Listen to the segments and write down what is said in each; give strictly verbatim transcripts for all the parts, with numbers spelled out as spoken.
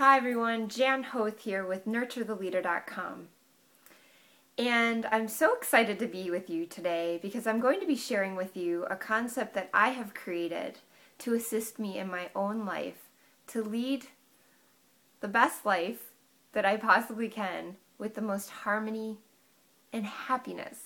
Hi everyone, Jan Hoath here with Nurture The Leader dot com. And I'm so excited to be with you today because I'm going to be sharing with you a concept that I have created to assist me in my own life to lead the best life that I possibly can with the most harmony and happiness.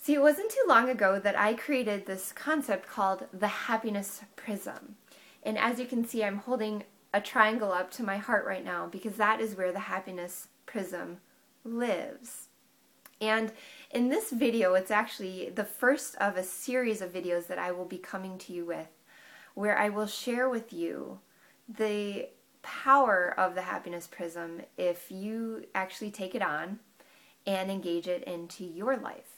See, it wasn't too long ago that I created this concept called The Happiness Prism. And as you can see, I'm holding a triangle up to my heart right now because that is where the happiness prism lives. And in this video, it's actually the first of a series of videos that I will be coming to you with, where I will share with you the power of the happiness prism if you actually take it on and engage it into your life.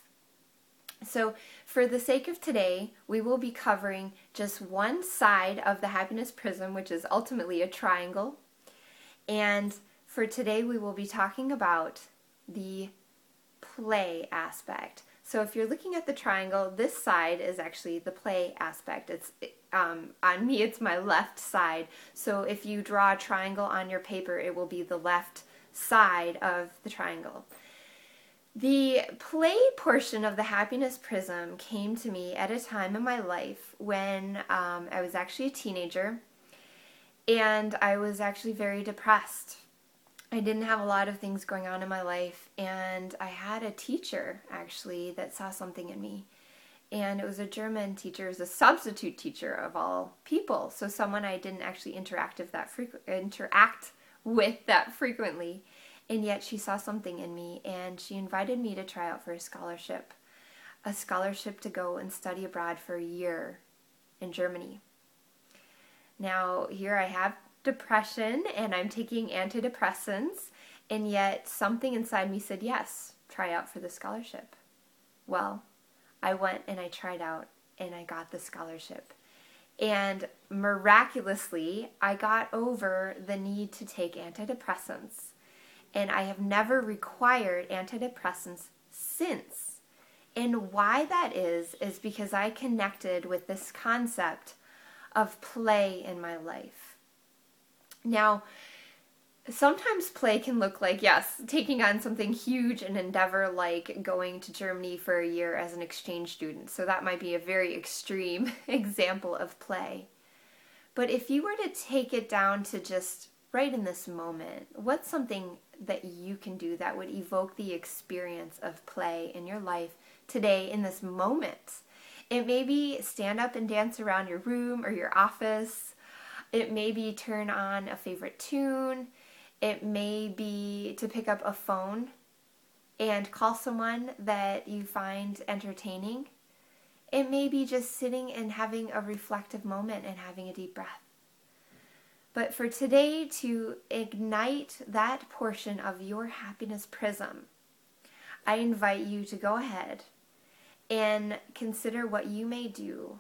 So for the sake of today, we will be covering just one side of the happiness prism, which is ultimately a triangle. And for today, we will be talking about the play aspect. So if you're looking at the triangle, this side is actually the play aspect. It's um, on me, it's my left side. So if you draw a triangle on your paper, it will be the left side of the triangle. The play portion of the happiness prism came to me at a time in my life when um, I was actually a teenager, and I was actually very depressed. I didn't have a lot of things going on in my life, and I had a teacher actually that saw something in me, and it was a German teacher. It was a substitute teacher of all people, so someone I didn't actually interact with that frequ- interact with that frequently. And yet she saw something in me, and she invited me to try out for a scholarship, a scholarship to go and study abroad for a year in Germany. Now, here I have depression, and I'm taking antidepressants, and yet something inside me said, yes, try out for the scholarship. Well, I went and I tried out, and I got the scholarship. And miraculously, I got over the need to take antidepressants. And I have never required antidepressants since. And why that is, is because I connected with this concept of play in my life. Now, sometimes play can look like, yes, taking on something huge, an endeavor like going to Germany for a year as an exchange student. So that might be a very extreme example of play. But if you were to take it down to just right in this moment, what's something that you can do that would evoke the experience of play in your life today in this moment? It may be stand up and dance around your room or your office. It may be turn on a favorite tune. It may be to pick up a phone and call someone that you find entertaining. It may be just sitting and having a reflective moment and having a deep breath. But for today, to ignite that portion of your happiness prism, I invite you to go ahead and consider what you may do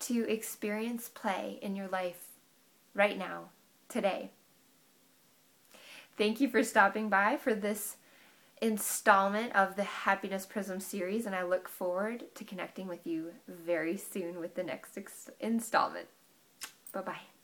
to experience play in your life right now, today. Thank you for stopping by for this installment of the Happiness Prism series, and I look forward to connecting with you very soon with the next ex- installment. Bye-bye.